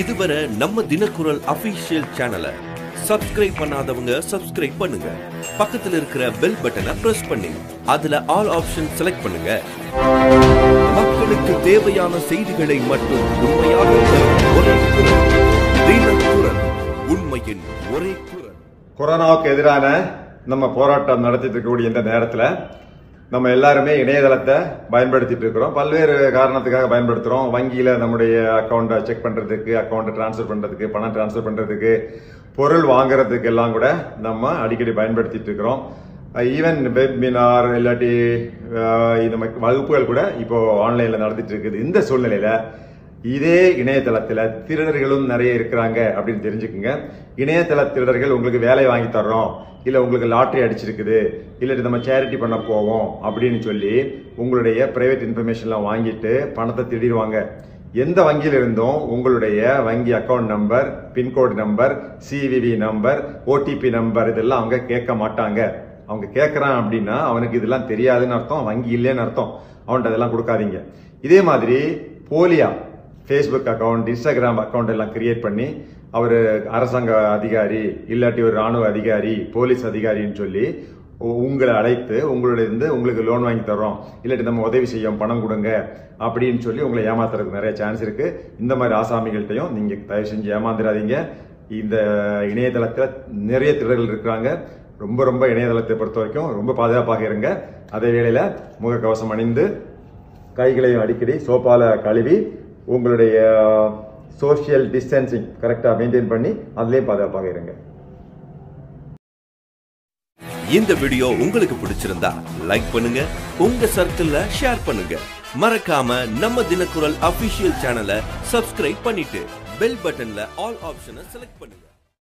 இதுவரை நம்ம தினக்குரல் அபிஷியல் சேனலை சப்ஸ்கிரைப் பண்ணாதவங்க சப்ஸ்கிரைப் பண்ணுங்க. பக்கத்துல இருக்கிற பெல் பட்டனை பிரஸ் பண்ணி அதுல ஆல் ஆப்ஷன் செலக்ட் பண்ணுங்க. மக்களுக்கு தேவையான செய்திகளை மட்டும் உண்மையாக தினக்குரல், உண்மையின் ஒரே குரல். கொரோனாவுக்கு எதிரான நம்ம போராட்டம் நடத்திட்டு இருக்கக்கூடிய இந்த நேரத்துல நம்ம எல்லாருமே இணையதளத்தை பயன்படுத்திட்டு இருக்கிறோம். பல்வேறு காரணத்துக்காக பயன்படுத்துகிறோம். வங்கியில் நம்முடைய அக்கௌண்ட்டை செக் பண்ணுறதுக்கு, அக்கௌண்ட்டை ட்ரான்ஸ்ஃபர் பண்ணுறதுக்கு, பணம் ட்ரான்ஸ்ஃபர் பண்ணுறதுக்கு, பொருள் வாங்குறதுக்கு எல்லாம் கூட நம்ம அடிக்கடி பயன்படுத்திட்டு இருக்கிறோம். ஈவன் வெப்மினார் இல்லாட்டி இது மாதிரி வகுப்புகள் கூட இப்போது ஆன்லைனில் நடத்திட்டு இருக்குது. இந்த சூழ்நிலையில் இதே இணையதளத்தில் திருடர்களும் நிறைய இருக்கிறாங்க அப்படின்னு தெரிஞ்சுக்குங்க. இணையதள திருடர்கள் உங்களுக்கு வேலை வாங்கி தர்றோம், இல்லை உங்களுக்கு லாட்ரி அடிச்சிருக்குது, இல்லாட்டி நம்ம சேரிட்டி பண்ண போவோம் அப்படின்னு சொல்லி உங்களுடைய பிரைவேட் இன்ஃபர்மேஷன்லாம் வாங்கிட்டு பணத்தை திருடிடுவாங்க. எந்த வங்கியிலிருந்தும் உங்களுடைய வங்கி account number, pincode number, CVV number, OTP number இதெல்லாம் அவங்க கேட்க மாட்டாங்க. அவங்க கேட்குறான் அப்படின்னா அவனுக்கு இதெல்லாம் தெரியாதுன்னு அர்த்தம், வங்கி இல்லைன்னு அர்த்தம். அவன்கிட்ட அதெல்லாம் கொடுக்காதீங்க. இதே மாதிரி போலியா ஃபேஸ்புக் அக்கௌண்ட், இன்ஸ்டாகிராம் அக்கௌண்ட் எல்லாம் கிரியேட் பண்ணி அவர் அரசாங்க அதிகாரி இல்லாட்டி ஒரு இராணுவ அதிகாரி, போலீஸ் அதிகாரின்னு சொல்லி உங்களை அழைத்து உங்களோட இருந்து உங்களுக்கு லோன் வாங்கி தர்றோம், இல்லாட்டி நம்ம உதவி செய்யும், பணம் கொடுங்க அப்படின்னு சொல்லி உங்களை ஏமாத்துறதுக்கு நிறைய சான்ஸ் இருக்குது. இந்த மாதிரி ஆசாமிகள்கிட்டையும் நீங்கள் தயவு செஞ்சு ஏமாந்துடாதீங்க. இந்த இணையதளத்தில் நிறைய திருடர்கள் இருக்கிறாங்க. ரொம்ப ரொம்ப இணையதளத்தை பொறுத்த வரைக்கும் ரொம்ப பாதுகாப்பாக இருங்க. அதே வேளையில் முகக்கவசம் அணிந்து, கைகளையும் அடிக்கடி சோப்பால் கழுவி, உங்களுடைய சோஷியல் டிஸ்டன்சிங் கரெக்டாக மெயின்டைன் பண்ணி அதிலே பாதுகாப்பாக இருங்க. இந்த வீடியோ உங்களுக்கு பிடிச்சிருந்தா லைக் பண்ணுங்க, உங்க சர்க்கிள்ல ஷேர் பண்ணுங்க. மறக்காம நம்ம தினக்குரல் அபிஷியல் சேனலை சப்ஸ்கிரைப் பண்ணிட்டு பெல் பட்டன்ல ஆல் ஆப்ஷனை செலக்ட் பண்ணுங்க.